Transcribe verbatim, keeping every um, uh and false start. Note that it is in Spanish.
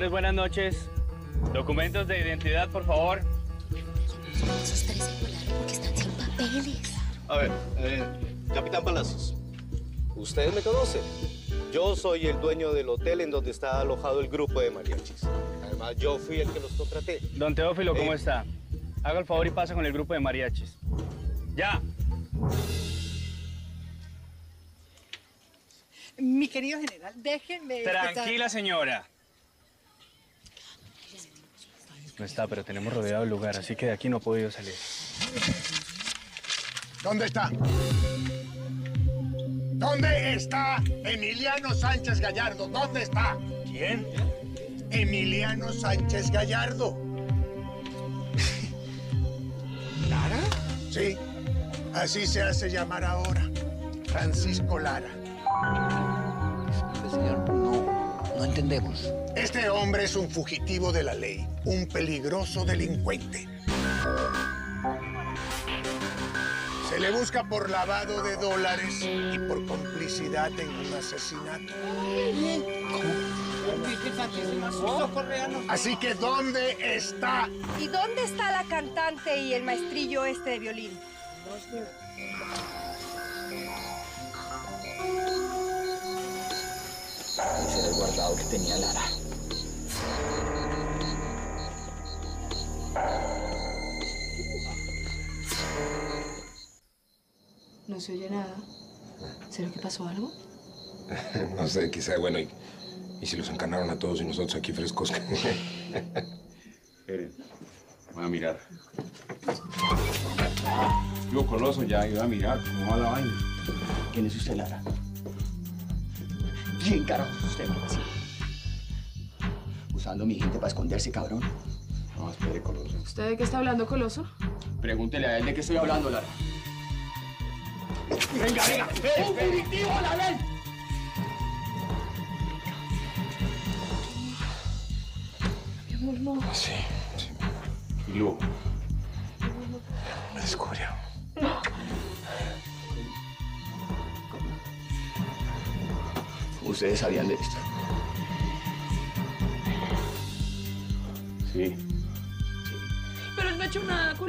Señores, buenas noches. Documentos de identidad, por favor. Esos tres se volaron porque están sin papeles. A ver, eh, Capitán Palacios, ¿usted me conoce? Yo soy el dueño del hotel en donde está alojado el grupo de mariachis. Además, yo fui el que los contraté. Don Teófilo, ¿cómo eh... está? Haga el favor y pase con el grupo de mariachis. ¡Ya! Mi querido general, déjenme... Tranquila, señora. No está, pero tenemos rodeado el lugar, así que de aquí no ha podido salir. ¿Dónde está? ¿Dónde está Emiliano Sánchez Gallardo? ¿Dónde está? ¿Quién? Emiliano Sánchez Gallardo. ¿Lara? Sí, así se hace llamar ahora. Francisco Lara. Disculpe, señor, no, no entendemos. Este hombre es un fugitivo de la ley, un peligroso delincuente. Se le busca por lavado de dólares y por complicidad en un asesinato. Así que, ¿dónde está? ¿Y dónde está la cantante y el maestrillo este de violín? Ese era el guardado que tenía Lara. No se oye nada. ¿Será que pasó algo? No sé, quizá, bueno, y, y si los encanaron a todos y nosotros aquí frescos. Esperen, voy a mirar. Yo coloso ya, iba a mirar cómo va la vaina. ¿Quién es usted, Lara? ¿Quién carajo es usted, así? ¿Usando mi gente para esconderse, cabrón? No, espere, Coloso. ¿Usted de qué está hablando, Coloso? Pregúntele a él de qué estoy hablando, Lara. ¡Venga, venga! ¡Es un fugitivo a la ley! Mi amor, no. Sí, sí. Y luego... me descubrió. No. ¿Ustedes sabían de esto? Sí. Sí. Pero él no ha hecho nada, Coloso.